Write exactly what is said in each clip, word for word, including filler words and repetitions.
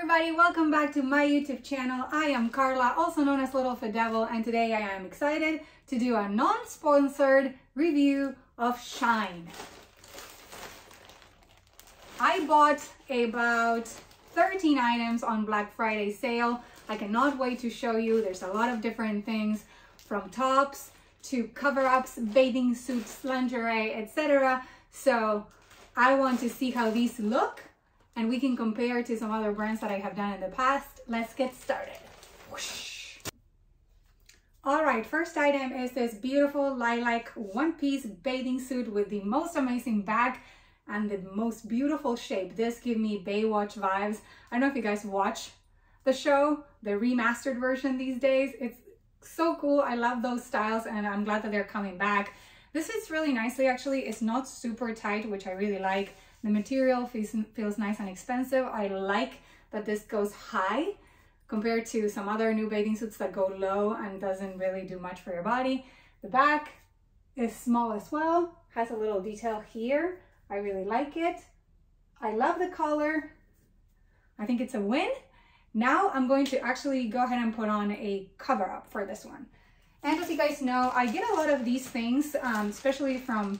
everybody, welcome back to my YouTube channel. I am Carla, also known as LittleFitDevil, and today I am excited to do a non-sponsored review of SHEIN. I bought about thirteen items on Black Friday sale. I cannot wait to show you. There's a lot of different things, from tops to cover-ups, bathing suits, lingerie, et cetera. So I want to see how these look, and we can compare to some other brands that I have done in the past. Let's get started. Whoosh. All right, first item is this beautiful lilac one-piece bathing suit with the most amazing back and the most beautiful shape. This gives me Baywatch vibes. I don't know if you guys watch the show, the remastered version these days. It's so cool. I love those styles, and I'm glad that they're coming back. This is really nicely, actually. It's not super tight, which I really like. The material feels, feels nice and expensive. I like that this goes high compared to some other new bathing suits that go low and doesn't really do much for your body. The back is small as well, has a little detail here. I really like it. I love the color. I think it's a win. Now I'm going to actually go ahead and put on a cover-up for this one. And as you guys know, I get a lot of these things, um, especially from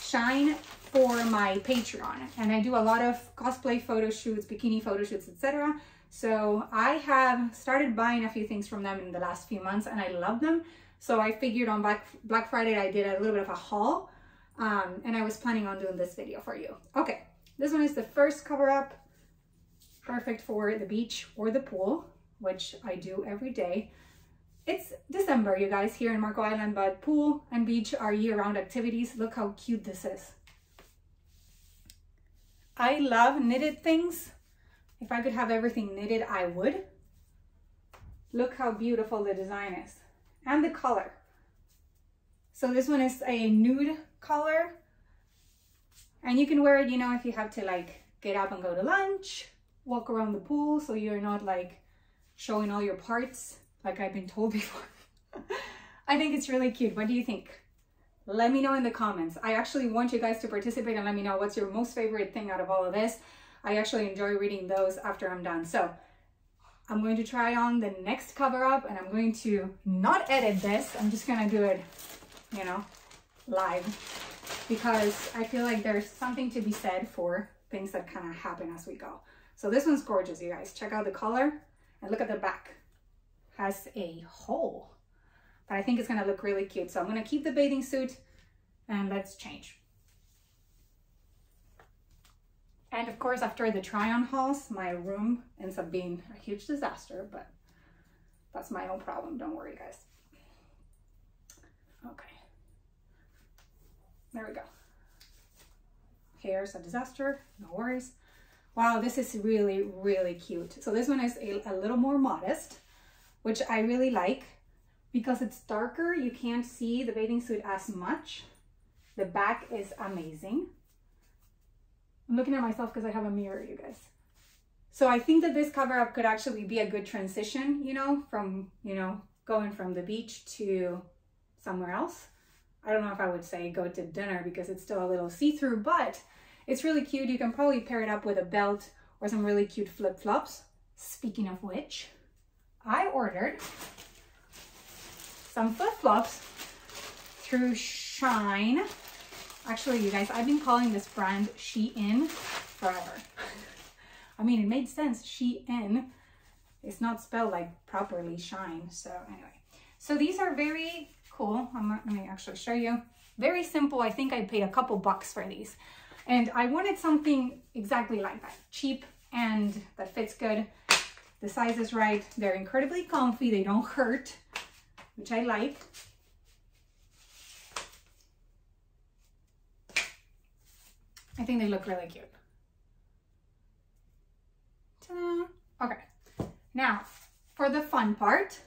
SHEIN, for my Patreon, and I do a lot of cosplay photo shoots, bikini photo shoots, et cetera. So I have started buying a few things from them in the last few months, and I love them. So I figured on Black, Black Friday, I did a little bit of a haul, um, and I was planning on doing this video for you. Okay, this one is the first cover-up, perfect for the beach or the pool, which I do every day. It's December, you guys, here in Marco Island, but pool and beach are year-round activities. Look how cute this is. I love knitted things. If I could have everything knitted, I would. Look how beautiful the design is, and the color. So this one is a nude color, and you can wear it, you know, if you have to like get up and go to lunch, walk around the pool, so you're not like showing all your parts, like I've been told before. I think it's really cute. What do you think? Let me know in the comments. I actually want you guys to participate and let me know what's your most favorite thing out of all of this. I actually enjoy reading those after I'm done. So I'm going to try on the next cover up, and I'm going to not edit this. I'm just going to do it, you know, live, because I feel like there's something to be said for things that kind of happen as we go. So this one's gorgeous, you guys. Check out the color and look at the back. It has a hole. But I think it's gonna look really cute. So I'm gonna keep the bathing suit, and let's change. And of course, after the try-on hauls, my room ends up being a huge disaster, but that's my own problem. Don't worry, guys. Okay. There we go. Hair's a disaster, no worries. Wow, this is really, really cute. So this one is a, a little more modest, which I really like. Because it's darker, you can't see the bathing suit as much. The back is amazing. I'm looking at myself because I have a mirror, you guys. So I think that this cover-up could actually be a good transition, you know, from, you know, going from the beach to somewhere else. I don't know if I would say go to dinner because it's still a little see-through, but it's really cute. You can probably pair it up with a belt or some really cute flip-flops. Speaking of which, I ordered some flip-flops through SHEIN. Actually, you guys, I've been calling this brand SHEIN forever. I mean, it made sense. SHEIN. It's not spelled like properly SHEIN. So anyway, so these are very cool. I'm, let me actually show you. Very simple. I think I paid a couple bucks for these, and I wanted something exactly like that, cheap and that fits good. The size is right. They're incredibly comfy. They don't hurt, which I like. I think they look really cute. Ta-da. Okay, now for the fun part,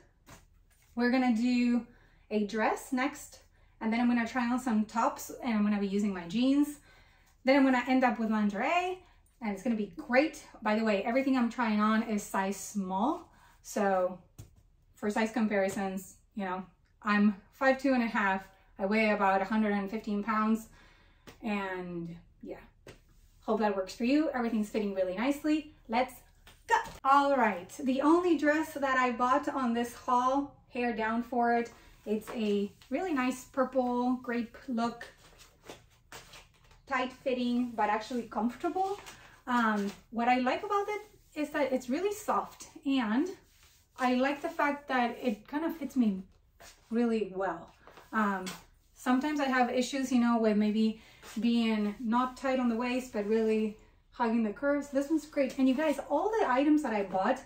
we're gonna do a dress next, and then I'm gonna try on some tops, and I'm gonna be using my jeans. Then I'm gonna end up with lingerie, and it's gonna be great. By the way, everything I'm trying on is size small, so for size comparisons, you know, I'm five two and a half, I weigh about one hundred fifteen pounds, and yeah, hope that works for you. Everything's fitting really nicely. Let's got. All right, the only dress that I bought on this haul, hair down for it, it's a really nice purple grape look, tight fitting, but actually comfortable. Um, what I like about it is that it's really soft, and I like the fact that it kind of fits me really well. Um, sometimes I have issues, you know, with maybe being not tight on the waist, but really hugging the curves. This one's great. And you guys, all the items that I bought,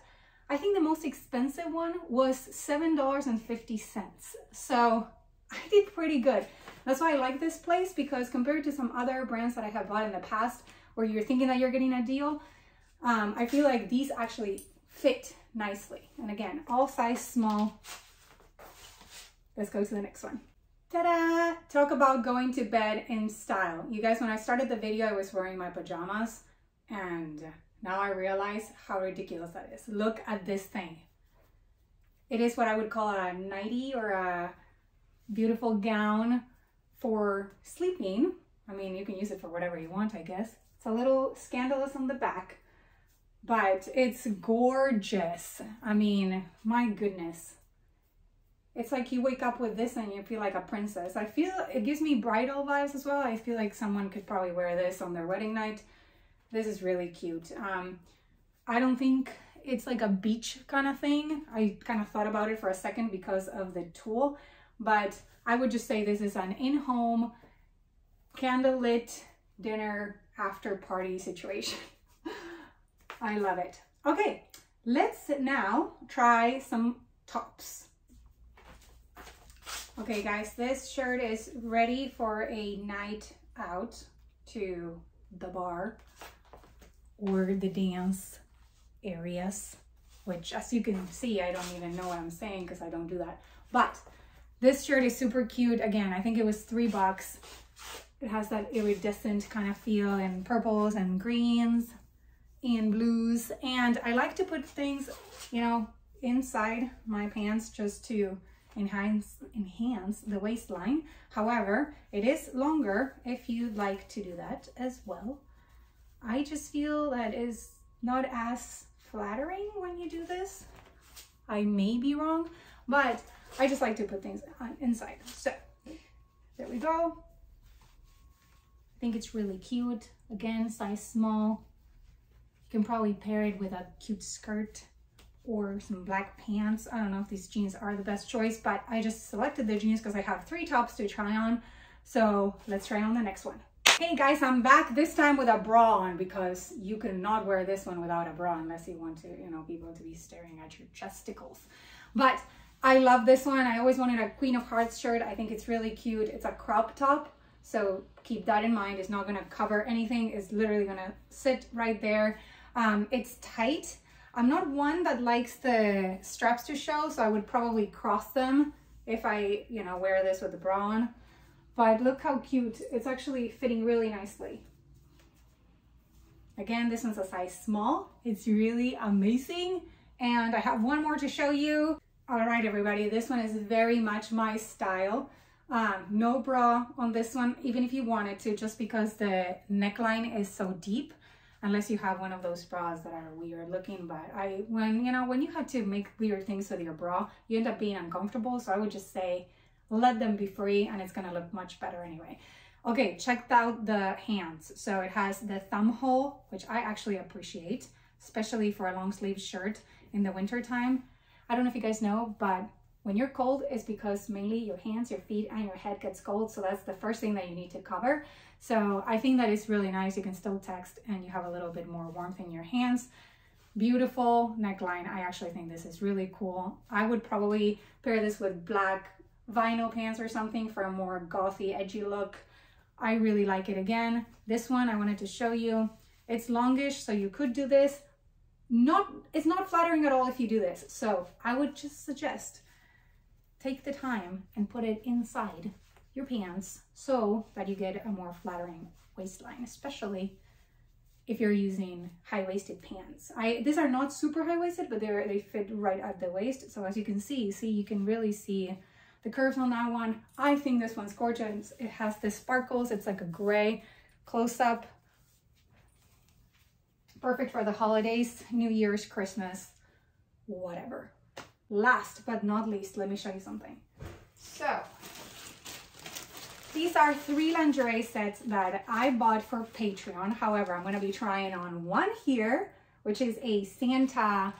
I think the most expensive one was seven dollars and fifty cents. So I did pretty good. That's why I like this place, because compared to some other brands that I have bought in the past, where you're thinking that you're getting a deal, um, I feel like these actually fit nicely. And again, all size small. Let's go to the next one. Ta-da! Talk about going to bed in style. You guys, when I started the video, I was wearing my pajamas, and now I realize how ridiculous that is. Look at this thing. It is what I would call a nightie or a beautiful gown for sleeping. I mean, you can use it for whatever you want, I guess. It's a little scandalous on the back, but it's gorgeous. I mean, my goodness. It's like you wake up with this and you feel like a princess. I feel it gives me bridal vibes as well. I feel like someone could probably wear this on their wedding night. This is really cute. Um, I don't think it's like a beach kind of thing. I kind of thought about it for a second because of the tulle, but I would just say this is an in-home, candlelit dinner after party situation. I love it. Okay, let's now try some tops. Okay guys, this shirt is ready for a night out to the bar or the dance areas, which as you can see, I don't even know what I'm saying because I don't do that. But this shirt is super cute. Again, I think it was three bucks. It has that iridescent kind of feel in purples and greens and blues. And I like to put things, you know, inside my pants just to enhance enhance the waistline. However, it is longer if you'd like to do that as well. I just feel that is not as flattering when you do this. I may be wrong, but I just like to put things on inside. So there we go. I think it's really cute. Again, size small. You can probably pair it with a cute skirt or some black pants. I don't know if these jeans are the best choice, but I just selected the jeans because I have three tops to try on. So let's try on the next one. Hey guys, I'm back this time with a bra on, because you cannot wear this one without a bra unless you want to, you know, people to be staring at your chesticles. But I love this one. I always wanted a Queen of Hearts shirt. I think it's really cute. It's a crop top, so keep that in mind. It's not gonna cover anything. It's literally gonna sit right there. Um, it's tight. I'm not one that likes the straps to show, so I would probably cross them if I, you know, wear this with the bra on. But look how cute. It's actually fitting really nicely. Again, this one's a size small. It's really amazing. And I have one more to show you. All right, everybody, this one is very much my style. Um, no bra on this one, even if you wanted to, just because the neckline is so deep. Unless you have one of those bras that are weird looking, but I, when, you know, when you have to make weird things with your bra, you end up being uncomfortable. So I would just say, let them be free, and it's gonna look much better anyway. Okay, check out the hands. So it has the thumb hole, which I actually appreciate, especially for a long sleeve shirt in the winter time. I don't know if you guys know, but when you're cold, it's because mainly your hands, your feet, and your head gets cold. So that's the first thing that you need to cover. So I think that is really nice. You can still text and you have a little bit more warmth in your hands. Beautiful neckline. I actually think this is really cool. I would probably pair this with black vinyl pants or something for a more gothy, edgy look. I really like it. Again, this one I wanted to show you. It's longish, so you could do this. Not, it's not flattering at all if you do this. So I would just suggest take the time and put it inside your pants so that you get a more flattering waistline, especially if you're using high-waisted pants. I, these are not super high-waisted, but they're, they fit right at the waist. So as you can see, see, you can really see the curves on that one. I think this one's gorgeous. It has the sparkles. It's like a gray close-up. Perfect for the holidays, New Year's, Christmas, whatever. Last but not least, let me show you something. So these are three lingerie sets that I bought for Patreon. However, I'm going to be trying on one here, which is a Santa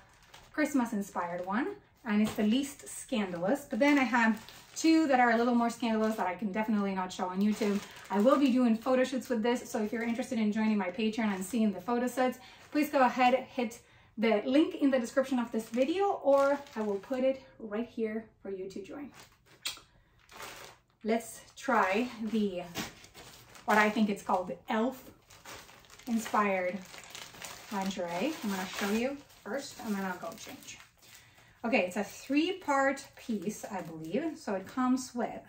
Christmas inspired one, and it's the least scandalous. But then I have two that are a little more scandalous that I can definitely not show on YouTube. I will be doing photo shoots with this, so if you're interested in joining my Patreon and seeing the photo sets, please go ahead, hit the link in the description of this video, or I will put it right here for you to join. Let's try the, what I think it's called, the elf inspired lingerie. I'm gonna show you first and then I'll go change. Okay, it's a three-part piece, I believe. So it comes with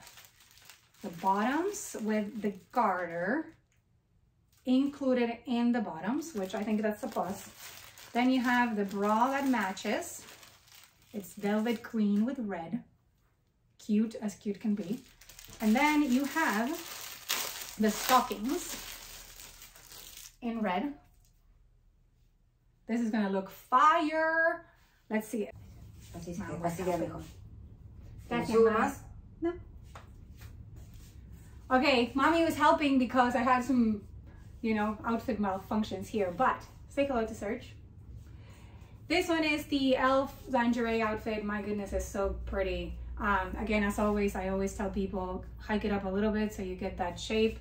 the bottoms, with the garter included in the bottoms, which I think that's a plus. Then you have the bra that matches. It's velvet green with red. Cute as cute can be. And then you have the stockings in red. This is gonna look fire. Let's see it. Así es que así ya mejor. Gracias. No. Okay, mommy was helping because I had some, you know, outfit malfunctions here, but say hello to Serge. This one is the elf lingerie outfit. My goodness, it's so pretty. Um, again, as always, I always tell people, hike it up a little bit so you get that shape.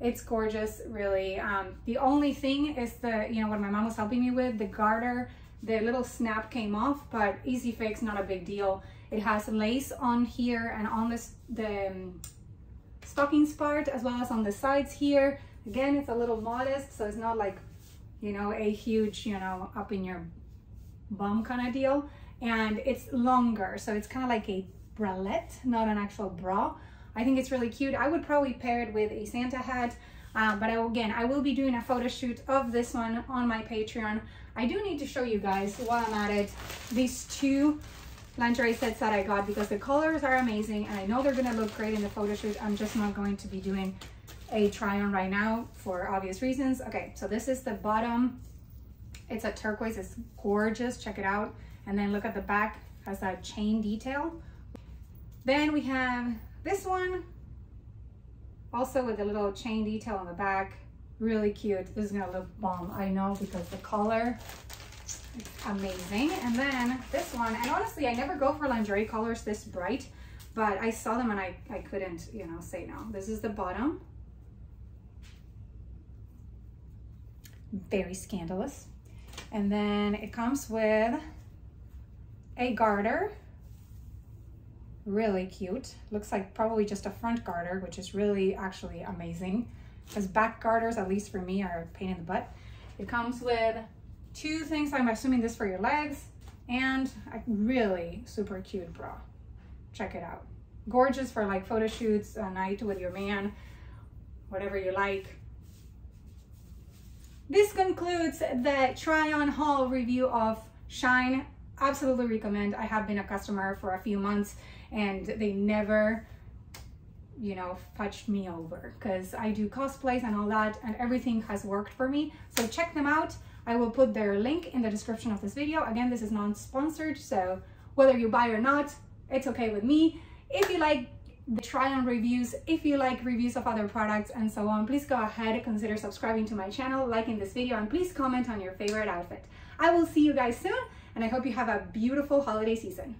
It's gorgeous, really. Um, the only thing is the, you know, what my mom was helping me with, the garter. The little snap came off, but easy fix, not a big deal. It has lace on here and on this, the um, stockings part, as well as on the sides here. Again, it's a little modest, so it's not like, you know, a huge, you know, up in your bum kind of deal. And it's longer, so it's kind of like a bralette, not an actual bra. I think it's really cute. I would probably pair it with a Santa hat. Uh, but I, again, I will be doing a photo shoot of this one on my Patreon. I do need to show you guys, while I'm at it, these two lingerie sets that I got, because the colors are amazing and I know they're going to look great in the photo shoot. I'm just not going to be doing a try on right now for obvious reasons. Okay, so this is the bottom. It's a turquoise. It's gorgeous. Check it out. And then look at the back. It has that chain detail. Then we have this one. Also with a little chain detail on the back, really cute. This is gonna look bomb, I know, because the color is amazing. And then this one, and honestly, I never go for lingerie colors this bright, but I saw them and I, I couldn't, you know, say no. This is the bottom. Very scandalous. And then it comes with a garter. Really cute. Looks like probably just a front garter, which is really actually amazing, because back garters, at least for me, are a pain in the butt. It comes with two things. I'm assuming this for your legs, and a really super cute bra. Check it out. Gorgeous for like photo shoots, a night with your man, whatever you like. This concludes the try on haul review of SHEIN. Absolutely recommend. I have been a customer for a few months and they never, you know, fudged me over, because I do cosplays and all that, and everything has worked for me. So check them out. I will put their link in the description of this video. Again, this is non-sponsored, so whether you buy or not, it's okay with me. If you like the try-on reviews, if you like reviews of other products and so on, please go ahead and consider subscribing to my channel, liking this video, and please comment on your favorite outfit. I will see you guys soon. And I hope you have a beautiful holiday season.